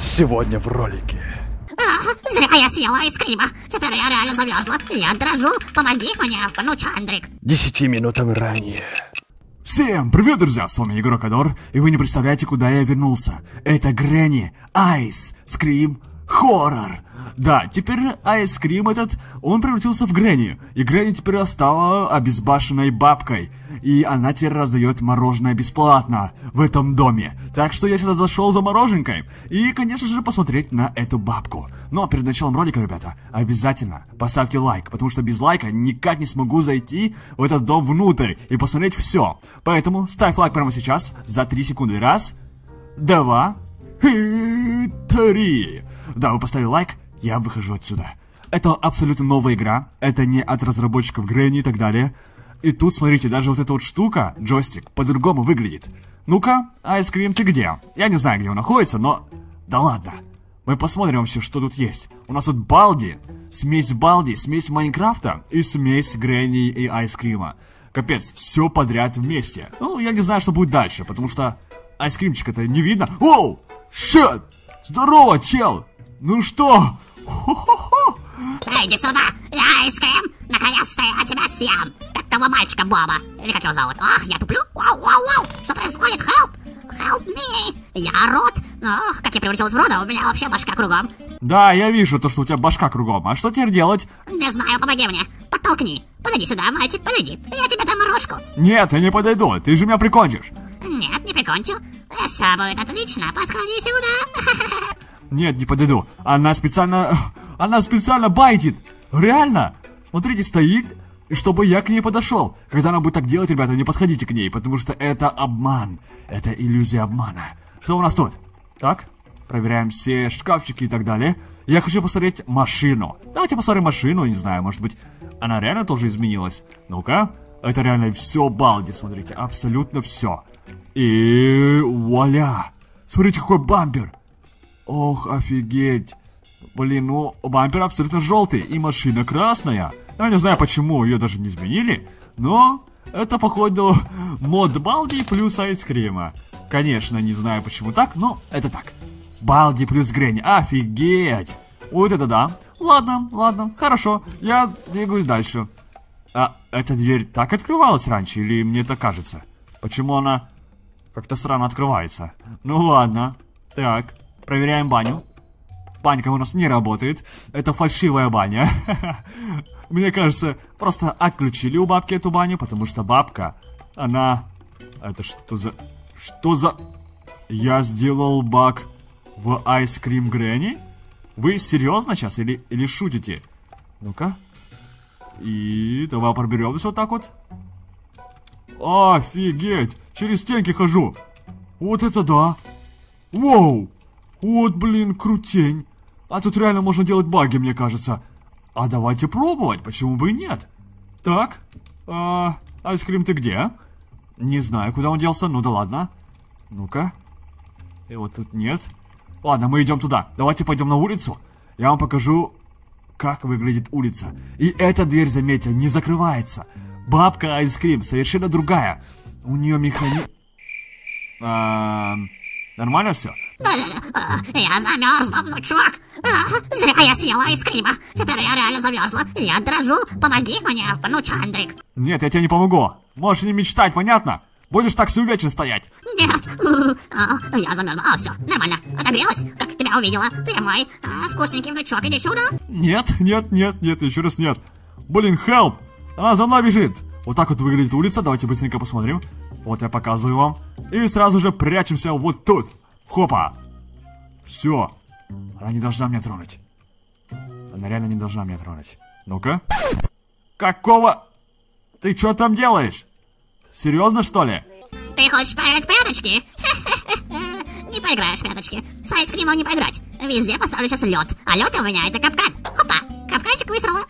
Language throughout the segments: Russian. сегодня в ролике. Зря я съела айскрима. Теперь я реально завязла. Я дрожу. Помоги мне, внучандрик. 10 минутам ранее. Всем привет, друзья! С вами игрок Адор, и вы не представляете, куда я вернулся. Это Грэнни Ice Cream Horror. Да, теперь Ice Cream этот, он превратился в Грэнни. И Грэнни теперь стала обезбашенной бабкой. И она теперь раздает мороженое бесплатно в этом доме. Так что я сюда зашел за мороженкой. И, конечно же, посмотреть на эту бабку. Но перед началом ролика, ребята, обязательно поставьте лайк. Потому что без лайка никак не смогу зайти в этот дом внутрь и посмотреть все. Поэтому ставь лайк прямо сейчас за 3 секунды. Раз, два, три. Да, вы поставили лайк, я выхожу отсюда. Это абсолютно новая игра. Это не от разработчиков Грэнни и так далее. И тут, смотрите, даже вот эта вот штука, джойстик, по-другому выглядит. Ну-ка, Ice Cream, ты где? Я не знаю, где он находится, но... Да ладно. Мы посмотрим вообще, что тут есть. У нас тут Балди, смесь Майнкрафта и смесь Грэнни и Ice Cream. Капец, все подряд вместе. Ну, я не знаю, что будет дальше, потому что Ice Cream-чика-то не видно. Оу! Шит! Здорово, чел! Ну что? Хо-хо-хо! Иди сюда! Я Айскрим! Наконец-то я тебя съем! Как того мальчика Боба! Или как его зовут? Ах, я туплю! Вау-вау-вау! Что происходит? Help! Help me! Я рот! Ох, как я превратилась в рода, у меня вообще башка кругом. Да, я вижу то, что у тебя башка кругом. А что теперь делать? Не знаю, помоги мне. Подтолкни. Подойди сюда, мальчик, подойди. Я тебе дам рожку. Нет, я не подойду. Ты же меня прикончишь. Нет, не прикончу. Все будет отлично. Подходи сюда. Нет, не подойду. Она специально байтит. Реально. Смотрите, стоит, чтобы я к ней подошел. Когда она будет так делать, ребята, не подходите к ней, потому что это обман. Это иллюзия обмана. Что у нас тут? Так, проверяем все шкафчики и так далее. Я хочу посмотреть машину. Давайте посмотрим машину, не знаю, может быть, она реально тоже изменилась. Ну-ка, это реально все Балди, смотрите, абсолютно все. И вуаля! Смотрите, какой бампер! Ох, офигеть! Блин, ну, бампер абсолютно желтый, и машина красная. Я не знаю, почему ее даже не изменили, но это, походу, мод Балди плюс айскрима. Конечно, не знаю, почему так, но это так. Балди плюс Грэнни, офигеть! Вот это да! Ладно, ладно, хорошо, я двигаюсь дальше. А эта дверь так открывалась раньше, или мне так кажется? Почему она как-то странно открывается? Ну ладно, так, проверяем баню. Банька у нас не работает, это фальшивая баня. Мне кажется, просто отключили у бабки эту баню, потому что бабка, она... Это что за... Что за... Я сделал баг в Ice Cream Granny? Вы серьезно сейчас или шутите? Ну-ка. И давай проберемся вот так вот. Офигеть! Через стенки хожу. Вот это да! Воу! Вот, блин, крутень. А тут реально можно делать баги, мне кажется. А давайте пробовать, почему бы и нет? Так, Ice Cream, ты где? Не знаю, куда он делся, ну да ладно. Ну-ка. И вот тут нет. Ладно, мы идем туда. Давайте пойдем на улицу. Я вам покажу, как выглядит улица. И эта дверь, заметьте, не закрывается. Бабка Ice Cream совершенно другая. У нее механизм... Нормально все? Я замерзла, внучок. Зря я съела айскрима. Теперь я реально замерзла. Я дрожу. Помоги мне, внучандрик. Нет, я тебе не помогу. Можешь не мечтать, понятно? Будешь так всю вечность стоять. Нет. Я замерзла. А, все, нормально. Отогрелась? Как тебя увидела? Ты мой. Вкусненький внучок, иди сюда. Нет, нет, нет, нет, еще раз нет. Блин, help. Она за мной бежит. Вот так вот выглядит улица. Давайте быстренько посмотрим. Вот я показываю вам. И сразу же прячемся вот тут. Хопа. Все. Она не должна меня тронуть. Она реально не должна меня тронуть. Ну-ка. Какого? Ты что там делаешь? Серьезно, что ли? Ты хочешь поиграть в пряточки? Не поиграешь в пряточки. С айскримом не поиграть. Везде поставлю сейчас лед. А лед у меня это капкан. Хопа. Капканчик высрала.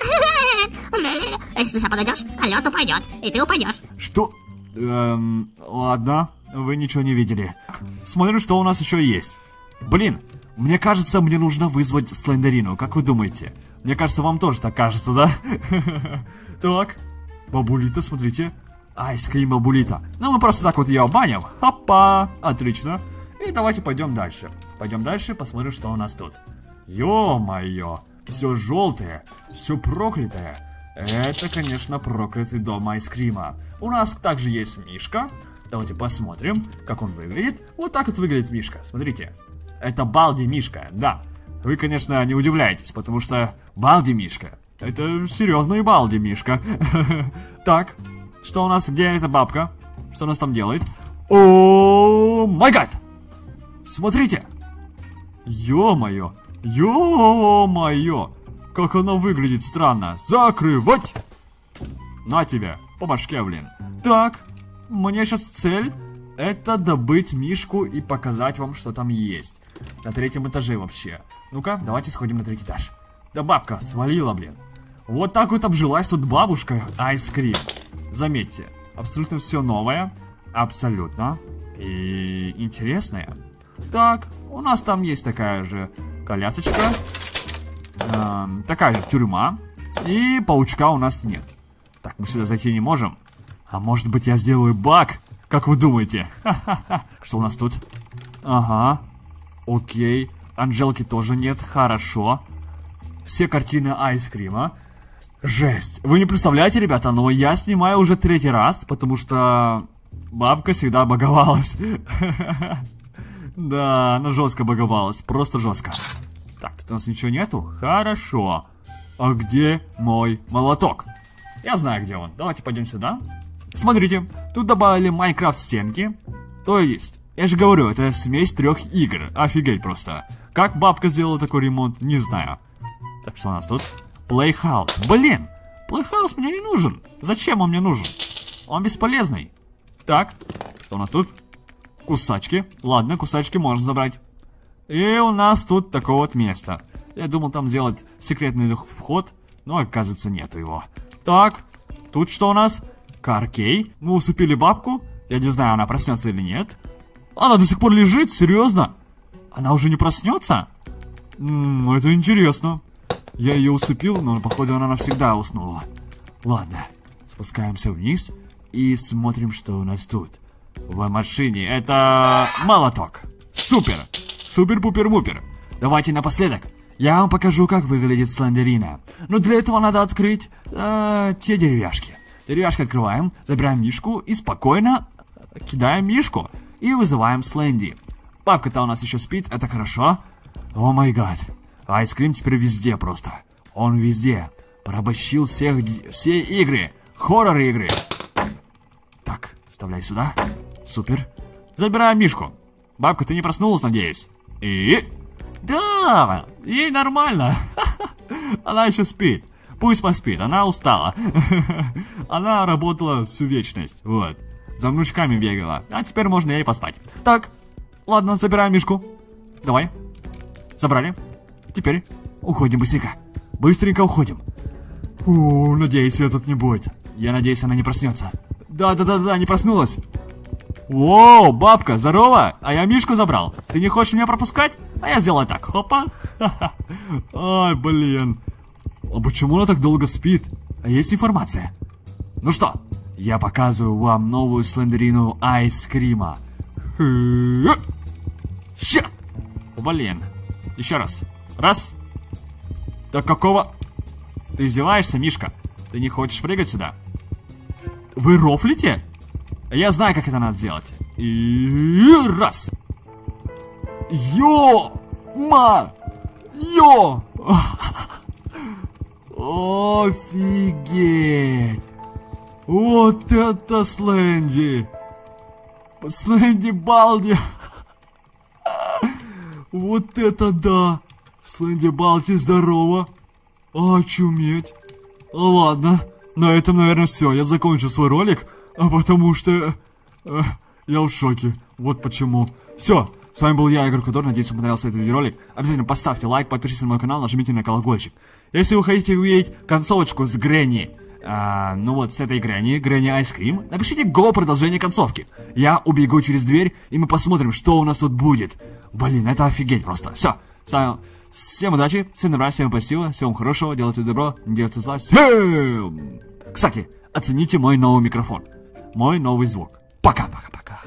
Если ты сюда подойдешь, лед упадет. И ты упадешь. Что? Ладно, вы ничего не видели. Смотрю, что у нас еще есть. Блин, мне кажется, мне нужно вызвать Слендерину, как вы думаете? Мне кажется, вам тоже так кажется, да? Так, бабулита, смотрите. Айскрим бабулита. Ну, мы просто так вот ее обманем. Опа, отлично. И давайте пойдем дальше. Пойдем дальше, посмотрим, что у нас тут. Ё-моё, все желтое, все проклятое. Это, конечно, проклятый дом айскрима. У нас также есть мишка. Давайте посмотрим, как он выглядит. Вот так вот выглядит мишка, смотрите. Это Балди мишка, да. Вы, конечно, не удивляетесь, потому что Балди мишка. Это серьезный Балди мишка. Так, что у нас, где эта бабка? Что у нас там делает? О май гад! Смотрите! Ё-моё! Ё-моё! Как она выглядит странно! Закрывать! На тебя! По башке, блин! Так, мне сейчас цель — это добыть мишку и показать вам, что там есть. На третьем этаже вообще. Ну-ка, давайте сходим на третий этаж. Да бабка свалила, блин. Вот так вот обжилась тут бабушка айскрим. Заметьте, абсолютно все новое. Абсолютно. И интересное. Так, у нас там есть такая же колясочка. Такая же тюрьма. И паучка у нас нет. Так, мы сюда зайти не можем. А может быть, я сделаю баг? Как вы думаете? Ха-ха-ха. Что у нас тут? Ага. Окей. Анжелки тоже нет. Хорошо. Все картины айскрима. Жесть. Вы не представляете, ребята, но я снимаю уже третий раз, потому что... бабка всегда баговалась. Да, она жестко баговалась. Просто жестко. Так, тут у нас ничего нету. Хорошо. А где мой молоток? Я знаю, где он. Давайте пойдем сюда. Смотрите, тут добавили Майнкрафт стенки. То есть, я же говорю, это смесь трех игр. Офигеть просто. Как бабка сделала такой ремонт, не знаю. Так, что у нас тут? Playhouse. Блин, Playhouse мне не нужен. Зачем он мне нужен? Он бесполезный. Так, что у нас тут? Кусачки. Ладно, кусачки можно забрать. И у нас тут такое вот место. Я думал там сделать секретный вход, но оказывается нету его. Так, тут что у нас? Каркей. Мы усыпили бабку. Я не знаю, она проснется или нет. Она до сих пор лежит? Серьезно? Она уже не проснется? Это интересно. Я ее усыпил, но походу она навсегда уснула. Ладно, спускаемся вниз. И смотрим, что у нас тут. В машине это молоток. Супер. Супер-пупер-мупер. Давайте напоследок я вам покажу, как выглядит слендерина. Но для этого надо открыть те деревяшки. Деревяшки открываем, забираем мишку и спокойно кидаем мишку. И вызываем сленди. Папка-то у нас еще спит, это хорошо. О май гад. Айскрим теперь везде просто. Он везде. Порабощил всех, все игры. Хоррор-игры. Так, вставляй сюда. Супер. Забираем мишку. Бабка, ты не проснулась, надеюсь? И... да! Ей нормально. Она еще спит. Пусть поспит, она устала. Она работала всю вечность. Вот. За внучками бегала. А теперь можно ей поспать. Так, ладно, забираем мишку. Давай. Забрали. Теперь уходим быстренько. Быстренько уходим. Надеюсь, ее тут не будет. Я надеюсь, она не проснется. Да, не проснулась. Воу, бабка, здорово. А я мишку забрал. Ты не хочешь меня пропускать? А я сделаю так. Хопа. Ай, блин. А почему она так долго спит? А есть информация? Ну что, я показываю вам новую слендерину айскрима. Щет. Блин. Еще раз. Раз. Да какого? Ты издеваешься, мишка? Ты не хочешь прыгать сюда? Вы рофлите? Я знаю, как это надо сделать. И раз. Ё-ма-ё! Офигеть! Вот это сленди! Сленди Балди! Вот это да! Сленди Балди, здорово! Очуметь! Ладно. На этом, наверное, все. Я закончу свой ролик, потому что я в шоке. Вот почему. Все. С вами был я, Игорь Адор. Надеюсь, вам понравился этот видеоролик. Обязательно поставьте лайк, подпишитесь на мой канал, нажмите на колокольчик. Если вы хотите увидеть концовочку с Грэнни, с этой Грэнни, Грэнни Айскрим, напишите го продолжение концовки. Я убегу через дверь, и мы посмотрим, что у нас тут будет. Блин, это офигеть просто. Все. Всем удачи, всем добра, всем спасибо, всем хорошего, делайте добро, не делайте зла. Всем... Кстати, оцените мой новый микрофон, мой новый звук. Пока-пока-пока.